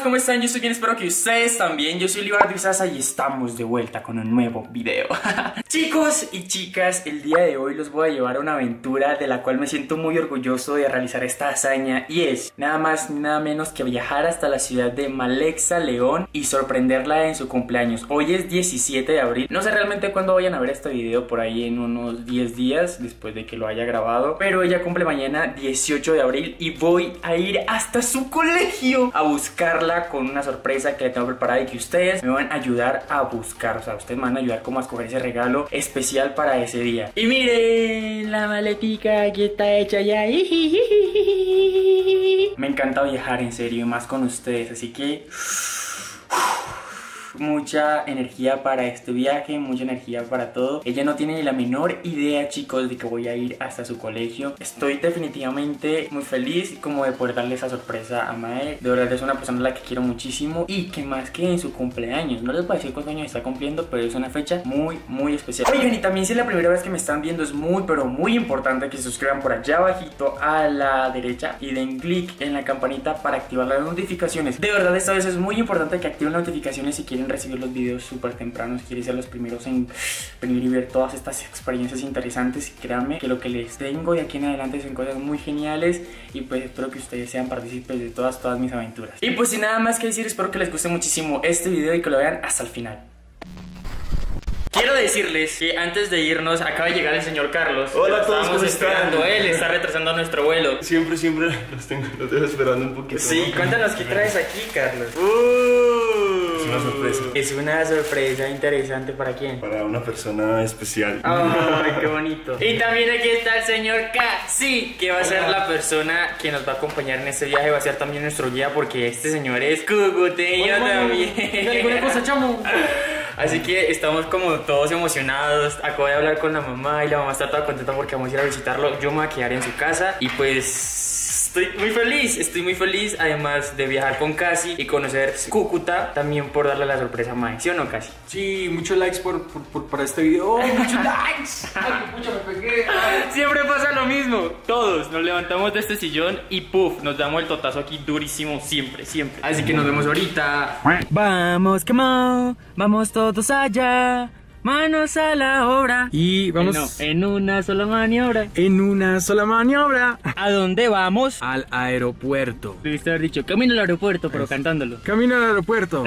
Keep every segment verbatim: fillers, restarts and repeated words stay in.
amigos, ¿cómo están? Yo estoy bien, espero que ustedes también. Yo soy Libardo Isaza y estamos de vuelta con un nuevo video. Chicos y chicas, el día de hoy los voy a llevar a una aventura de la cual me siento muy orgulloso de realizar esta hazaña, y es nada más ni nada menos que viajar hasta la ciudad de Malexa León y sorprenderla en su cumpleaños. Hoy es diecisiete de abril, no sé realmente cuándo vayan a ver este video, por ahí en unos diez días después de que lo haya grabado, pero ella cumple mañana dieciocho de abril y voy a ir hasta su colegio a buscarla con una sorpresa que le tengo preparada y que ustedes me van a ayudar a buscar. O sea, ustedes me van a ayudar como a escoger ese regalo especial para ese día. Y miren la maletica, aquí está hecha ya. Me encanta viajar, en serio, más con ustedes, así que mucha energía para este viaje, mucha energía para todo. Ella no tiene ni la menor idea, chicos, de que voy a ir hasta su colegio. Estoy definitivamente muy feliz como de poder darle esa sorpresa a Mae. De verdad es una persona a la que quiero muchísimo, y que más que en su cumpleaños, no les voy a decir cuántos años está cumpliendo, pero es una fecha muy, muy especial. Oigan, y también si es la primera vez que me están viendo, es muy, pero muy importante que se suscriban por allá abajito a la derecha y den clic en la campanita para activar las notificaciones. De verdad esta vez es muy importante que activen las notificaciones si quieren recibir los videos súper tempranos, quiere ser los primeros en venir y ver todas estas experiencias interesantes. Y créanme que lo que les tengo de aquí en adelante son cosas muy geniales, y pues espero que ustedes sean partícipes de todas, todas mis aventuras. Y pues sin nada más que decir, espero que les guste muchísimo este video y que lo vean hasta el final. Quiero decirles que antes de irnos acaba de llegar el señor Carlos. Hola a todos, ¿cómo están? Él está retrasando nuestro vuelo. Siempre, siempre los tengo, los dejo esperando un poquito. Sí, ¿no? Cuéntanos qué traes aquí, Carlos. Uh. Es una sorpresa. Es una sorpresa interesante. ¿Para quién? Para una persona especial. Ay, oh, qué bonito. Y también aquí está el señor Cassie, que va a Hola. ser la persona que nos va a acompañar en este viaje. Va a ser también nuestro guía, porque este señor es cucuteño también. ¿Alguna cosa, chamo? Así que estamos como todos emocionados. Acabo de hablar con la mamá y la mamá está toda contenta porque vamos a ir a visitarlo. Yo me voy a quedar en su casa y pues estoy muy feliz, estoy muy feliz, además de viajar con Cassie y conocer Cúcuta, también por darle la sorpresa a Mae, ¿sí o no, Cassie? Sí, muchos likes por, por, por, para este video, oh, muchos likes. Ay, mucho me pegué. Ay. Siempre pasa lo mismo, todos nos levantamos de este sillón y puff, nos damos el totazo aquí durísimo, siempre, siempre. Así que nos vemos ahorita. Vamos, come on, vamos todos allá. Manos a la obra. Y vamos eh, no. en una sola maniobra. En una sola maniobra. ¿A dónde vamos? Al aeropuerto. Debiste haber dicho camino al aeropuerto, pero es cantándolo. Camino al aeropuerto.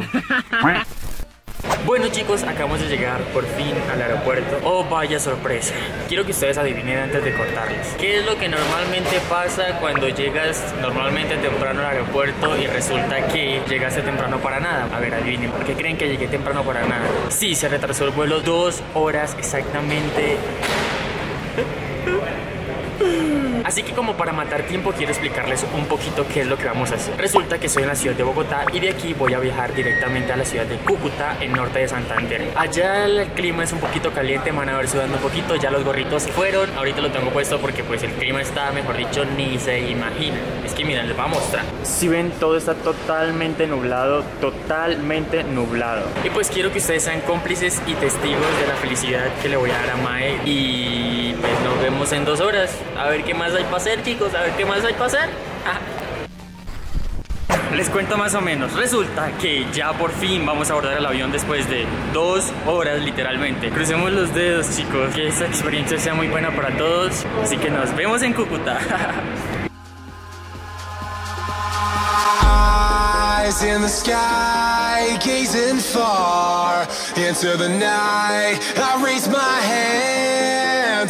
Bueno, chicos, acabamos de llegar por fin al aeropuerto. Oh, vaya sorpresa. Quiero que ustedes adivinen antes de cortarles qué es lo que normalmente pasa cuando llegas normalmente temprano al aeropuerto y resulta que llegaste temprano para nada. A ver, adivinen, ¿por qué creen que llegué temprano para nada? Sí, se retrasó el vuelo dos horas exactamente. Así que como para matar tiempo quiero explicarles un poquito qué es lo que vamos a hacer. Resulta que estoy en la ciudad de Bogotá y de aquí voy a viajar directamente a la ciudad de Cúcuta, en norte de Santander. Allá el clima es un poquito caliente, me van a ver sudando un poquito, ya los gorritos se fueron. Ahorita lo tengo puesto porque pues el clima está, mejor dicho, ni se imagina. Es que miren, les voy a mostrar. Si ven, todo está totalmente nublado, totalmente nublado. Y pues quiero que ustedes sean cómplices y testigos de la felicidad que le voy a dar a Mae. Y pues nos vemos en dos horas, a ver qué más hay para hacer, chicos, a ver qué más hay para hacer. Ajá. Les cuento más o menos. Resulta que ya por fin vamos a abordar el avión después de dos horas literalmente. Crucemos los dedos, chicos, que esta experiencia sea muy buena para todos. Así que nos vemos en Cúcuta. Eyes in the sky, gazing far into the night. I raise my hand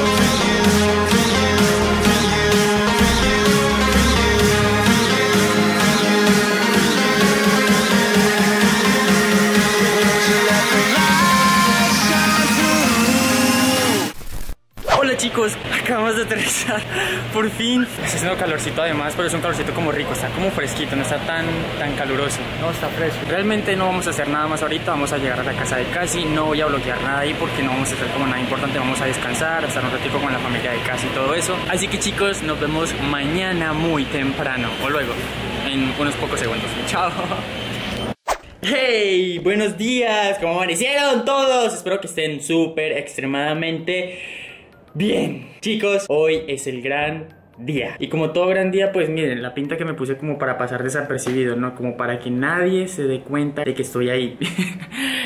chicos, acabamos de aterrizar, por fin. Está haciendo calorcito además, pero es un calorcito como rico, está como fresquito, no está tan, tan caluroso. No, está fresco. Realmente no vamos a hacer nada más ahorita, vamos a llegar a la casa de Cassie, no voy a bloquear nada ahí porque no vamos a hacer como nada importante, vamos a descansar, a estar un ratito con la familia de Cassie y todo eso. Así que chicos, nos vemos mañana muy temprano, o luego, en unos pocos segundos. Chao. ¡Hey! ¡Buenos días! ¿Cómo amanecieron todos? Espero que estén súper, extremadamente bien. Chicos, hoy es el gran día. Y como todo gran día, pues miren, la pinta que me puse como para pasar desapercibido, ¿no? Como para que nadie se dé cuenta de que estoy ahí.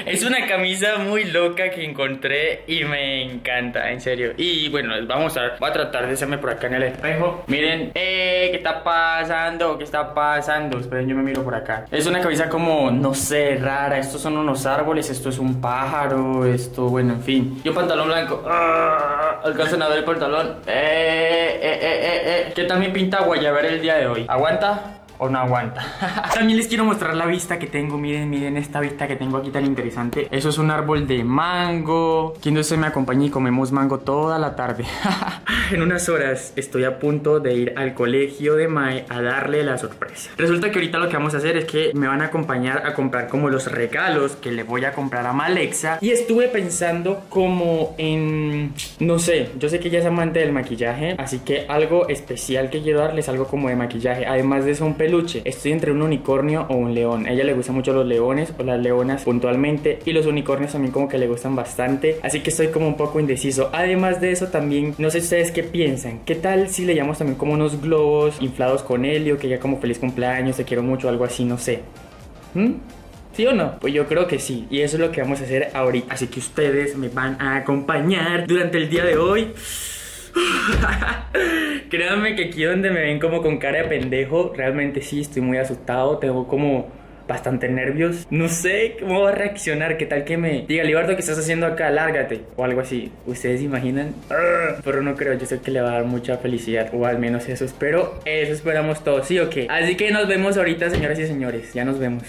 Es una camisa muy loca que encontré y me encanta, en serio. Y bueno, les voy a mostrar, voy a tratar de hacerme por acá en el espejo. Miren, eh, ¿qué está pasando? ¿Qué está pasando? Esperen, yo me miro por acá. Es una camisa como, no sé, rara. Estos son unos árboles, esto es un pájaro. Esto, bueno, en fin. Yo pantalón blanco. ¡Ah! ¿Alcanzan a ver el pantalón? Eh, eh, eh, eh, eh. ¿Qué tal mi pinta guayabera el día de hoy? ¿Aguanta o no aguanta? También les quiero mostrar la vista que tengo. Miren, miren esta vista que tengo aquí tan interesante. Eso es un árbol de mango. Quien no se me acompañe y comemos mango toda la tarde. En unas horas estoy a punto de ir al colegio de Mae a darle la sorpresa. Resulta que ahorita lo que vamos a hacer es que me van a acompañar a comprar como los regalos que le voy a comprar a Malexa. Y estuve pensando como en... no sé, yo sé que ella es amante del maquillaje, así que algo especial que quiero darles, algo como de maquillaje. Además de eso, un peluche. Estoy entre un unicornio o un león. A ella le gustan mucho los leones o las leonas puntualmente, y los unicornios también como que le gustan bastante, así que estoy como un poco indeciso. Además de eso también, no sé ustedes qué piensan, qué tal si le llamamos también como unos globos inflados con helio, que ya como feliz cumpleaños, te quiero mucho, algo así, no sé. ¿Mm? ¿Sí o no? Pues yo creo que sí, y eso es lo que vamos a hacer ahorita, así que ustedes me van a acompañar durante el día de hoy. Créanme que aquí donde me ven como con cara de pendejo, realmente sí, estoy muy asustado, tengo como bastante nervios. No sé cómo va a reaccionar, qué tal que me diga, Libardo, ¿qué estás haciendo acá? Lárgate, o algo así. ¿Ustedes se imaginan? ¡Arr! Pero no creo, yo sé que le va a dar mucha felicidad, o al menos eso espero, eso esperamos todos, ¿sí o qué? Así que nos vemos ahorita, señoras y señores, ya nos vemos.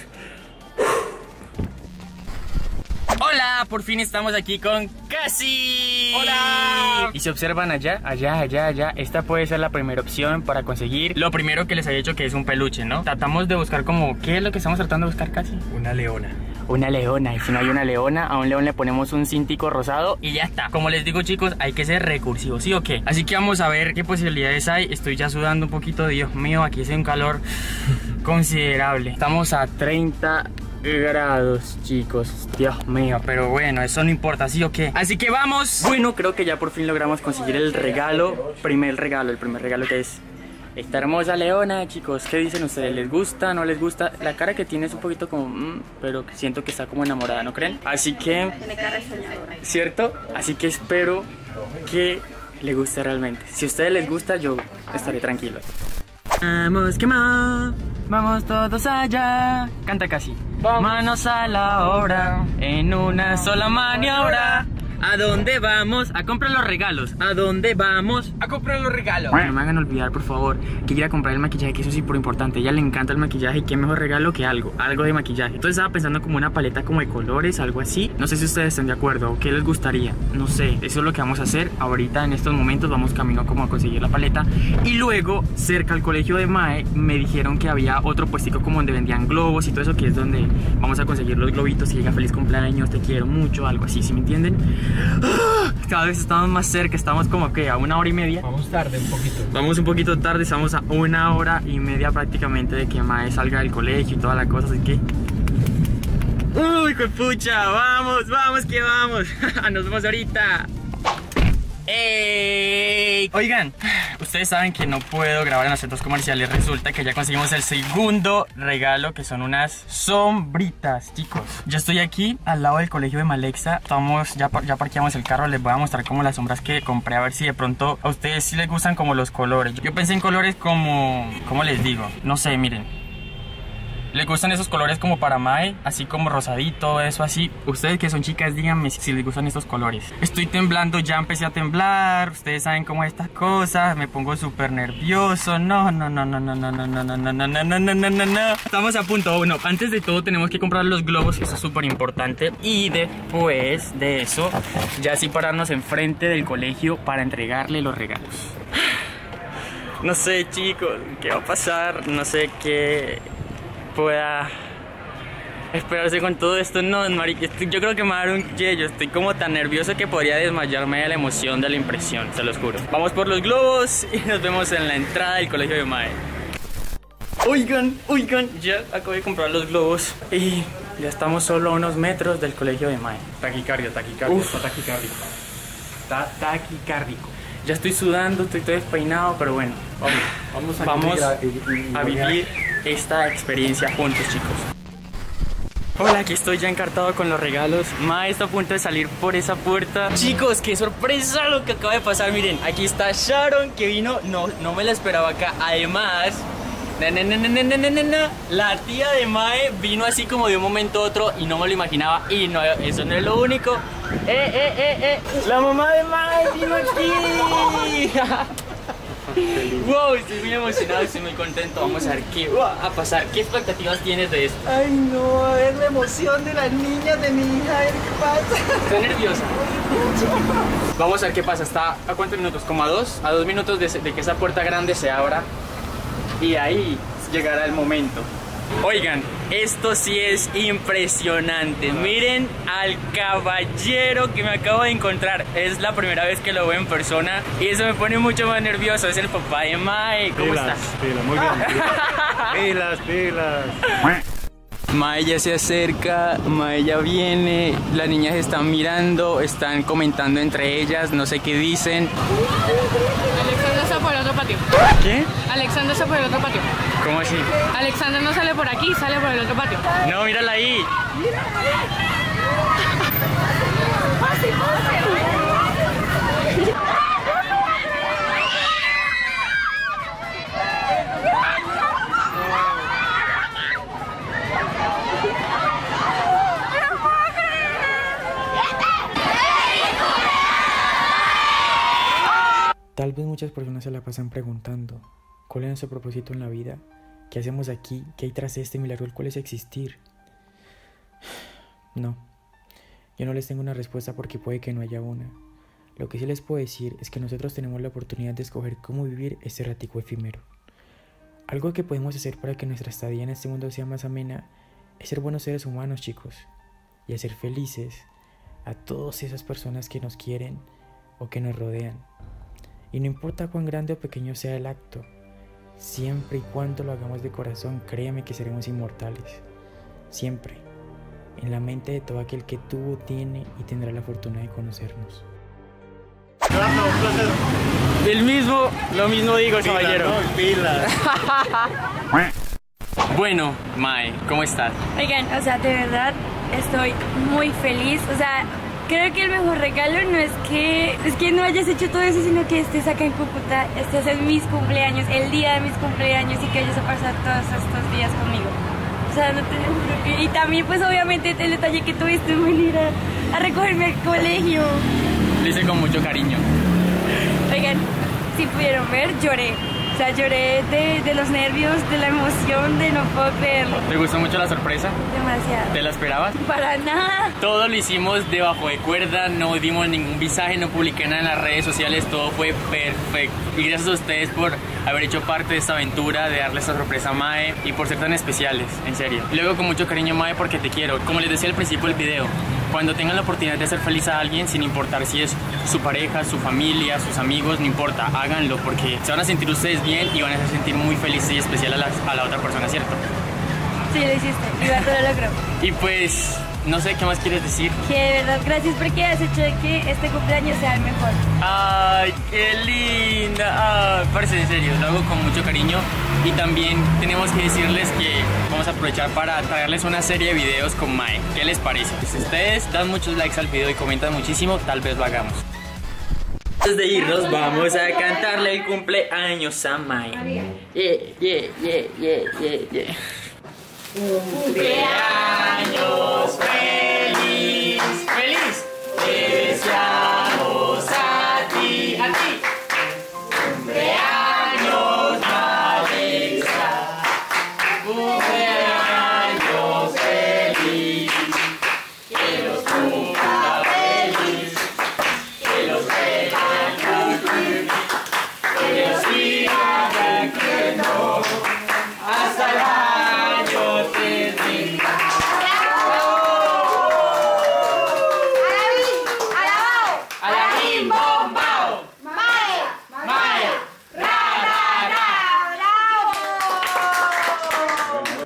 Hola, por fin estamos aquí con Cassie. Hola. Y si observan allá, allá, allá, allá, esta puede ser la primera opción para conseguir lo primero que les había dicho, que es un peluche, ¿no? Tratamos de buscar como, ¿qué es lo que estamos tratando de buscar, Cassie? Una leona. Una leona, y si no hay una leona, a un león le ponemos un cíntico rosado y ya está. Como les digo, chicos, hay que ser recursivos, ¿sí o qué? Así que vamos a ver qué posibilidades hay. Estoy ya sudando un poquito, Dios mío, aquí hace un calor considerable. Estamos a treinta grados, chicos, Dios mío, pero bueno, eso no importa, ¿sí o qué? Así que vamos. Bueno, creo que ya por fin logramos conseguir el regalo, primer regalo, el primer regalo, que es esta hermosa leona, chicos. ¿Qué dicen ustedes? ¿Les gusta? ¿No les gusta? La cara que tiene es un poquito como... Mmm, pero siento que está como enamorada, ¿no creen? Así que... ¿cierto? Así que espero que le guste realmente. Si a ustedes les gusta, yo estaré tranquilo. Vamos, que más. Vamos todos allá. Canta Cassie. Vamos. Manos a la obra, en una sola maniobra. ¿A dónde vamos? A comprar los regalos. ¿A dónde vamos? A comprar los regalos. No me hagan olvidar, por favor, que ir a comprar el maquillaje, que eso es súper importante. A ella le encanta el maquillaje, y qué mejor regalo que algo, algo de maquillaje. Entonces estaba pensando como una paleta como de colores, algo así. No sé si ustedes están de acuerdo o qué les gustaría. No sé, eso es lo que vamos a hacer ahorita en estos momentos. Vamos camino como a conseguir la paleta. Y luego, cerca al colegio de Mae, me dijeron que había otro puestico como donde vendían globos y todo eso, que es donde vamos a conseguir los globitos y diga feliz cumpleaños, te quiero mucho, algo así, ¿sí me entienden? Cada vez estamos más cerca, estamos como que a una hora y media. Vamos tarde un poquito. Vamos un poquito tarde, estamos a una hora y media prácticamente de que Mae salga del colegio y toda la cosa, así que... ¡uy, juepucha! ¡Vamos, vamos, que vamos! ¡Nos vemos ahorita! ¡Ey! Oigan, ustedes saben que no puedo grabar en los centros comerciales. Resulta que ya conseguimos el segundo regalo, que son unas sombritas, chicos. Yo estoy aquí al lado del colegio de Malexa. Estamos, ya, ya parqueamos el carro. Les voy a mostrar como las sombras que compré, a ver si de pronto a ustedes sí les gustan como los colores. Yo pensé en colores como, ¿cómo les digo? No sé, miren, ¿Le gustan esos colores como para Mae? Así como rosadito, eso así. Ustedes que son chicas, díganme si les gustan estos colores. Estoy temblando, ya empecé a temblar. Ustedes saben cómo es estas cosas. Me pongo súper nervioso. No, no, no, no, no, no, no, no, no, no, no, no, no, no, no, no. Estamos a punto. Bueno, antes de todo tenemos que comprar los globos, eso es súper importante. Y después de eso, ya sí pararnos enfrente del colegio para entregarle los regalos. No sé, chicos, qué va a pasar. No sé qué pueda esperarse con todo esto. No, marica, yo creo que me va a dar un yello. Estoy como tan nervioso que podría desmayarme de la emoción de la impresión, se los juro. Vamos por los globos y nos vemos en la entrada del colegio de Mae. Oigan, oigan, ya acabo de comprar los globos y ya estamos solo a unos metros del colegio de Mae. Taquicardia, taquicardia, está taquicárdico. Está taquicárdico. Ya estoy sudando, estoy todo despeinado, pero bueno, vamos, vamos, a, vamos a vivir esta experiencia juntos, chicos. Hola, aquí estoy ya encartado con los regalos. Mae está a punto de salir por esa puerta. Chicos, qué sorpresa lo que acaba de pasar. Miren, aquí está Sharon que vino, no, no me la esperaba acá. Además, na, na, na, na, na, na, na, la tía de Mae vino así como de un momento a otro y no me lo imaginaba. Y no, eso no es lo único. Eh, eh, eh, eh. La mamá de Mae vino aquí. Wow, estoy muy emocionado, estoy muy contento. Vamos a ver qué va a pasar. ¿Qué expectativas tienes de esto? Ay, no, a ver la emoción de las niñas de mi hija. A ver qué pasa. Está nerviosa. Vamos a ver qué pasa. ¿Está a cuántos minutos? ¿Como a dos? A dos minutos de, de que esa puerta grande se abra. Y ahí llegará el momento. Oigan, esto sí es impresionante. Miren al caballero que me acabo de encontrar. Es la primera vez que lo veo en persona y eso me pone mucho más nervioso. Es el papá de Mae. ¿Cómo estás? Pilas, muy bien. Pilas, pilas. Mae ya se acerca, Mae ya viene. Las niñas están mirando, están comentando entre ellas, no sé qué dicen. Alexander está por el otro patio. ¿Qué? Alexander está por el otro patio. ¿Cómo así? Alexander no sale por aquí, sale por el otro patio. No, mírala ahí. Tal vez muchas personas se la pasan preguntando, ¿cuál es nuestro propósito en la vida? ¿Qué hacemos aquí? ¿Qué hay tras este milagro? ¿Cuál es existir? No, yo no les tengo una respuesta porque puede que no haya una. Lo que sí les puedo decir es que nosotros tenemos la oportunidad de escoger cómo vivir este ratico efímero. Algo que podemos hacer para que nuestra estadía en este mundo sea más amena es ser buenos seres humanos, chicos, y hacer felices a todas esas personas que nos quieren o que nos rodean. Y no importa cuán grande o pequeño sea el acto, siempre y cuando lo hagamos de corazón, créame que seremos inmortales. Siempre, en la mente de todo aquel que tuvo, tiene y tendrá la fortuna de conocernos. El mismo, lo mismo digo, pila, caballero. No, pila. Bueno, Mae, ¿cómo estás? Oigan, o sea, de verdad estoy muy feliz, o sea... Creo que el mejor regalo no es que, es que no hayas hecho todo eso, sino que estés acá en Cúcuta, estés en mis cumpleaños, el día de mis cumpleaños y que hayas pasado todos estos días conmigo. O sea, no te, y también pues obviamente el detalle que tuviste en venir a, a recogerme al colegio. Lo hice con mucho cariño. Oigan, si pudieron ver, lloré. O sea, lloré de, de los nervios, de la emoción, de no poder creerlo. ¿Te gustó mucho la sorpresa? Demasiado. ¿Te la esperabas? Para nada. Todo lo hicimos debajo de cuerda, no dimos ningún visaje, no publiqué nada en las redes sociales, todo fue perfecto. Y gracias a ustedes por haber hecho parte de esta aventura, de darle esta sorpresa a Mae y por ser tan especiales, en serio. Luego con mucho cariño, Mae, porque te quiero. Como les decía al principio del video, cuando tengan la oportunidad de hacer feliz a alguien, sin importar si es su pareja, su familia, sus amigos, no importa, háganlo porque se van a sentir ustedes bien y van a sentir muy feliz y especial a la, a la otra persona, ¿cierto? Sí, lo hiciste, Iván, todo lo logró. Y pues, no sé, ¿qué más quieres decir? Que de verdad, gracias porque has hecho de que este cumpleaños sea el mejor. ¡Ay, qué linda! Ay, parece en serio, lo hago con mucho cariño. Y también tenemos que decirles que vamos a aprovechar para traerles una serie de videos con Mae. ¿Qué les parece? Si ustedes dan muchos likes al video y comentan muchísimo, tal vez lo hagamos. Antes de irnos, vamos a cantarle el cumpleaños a Mae. Yeah, yeah, yeah, yeah, yeah, yeah. ¡Cumpleaños feliz! ¡Feliz! ¡Deseamos a ti! ¡A ti! ¡Cumpleaños Malexa! ¡Cumpleaños feliz! ¡Que los cumpla feliz! ¡Que los cumpla feliz! ¡Que los siga creciendo! ¡Hasta la!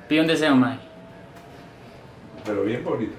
Pide un deseo, Mae. Pero bien bonito.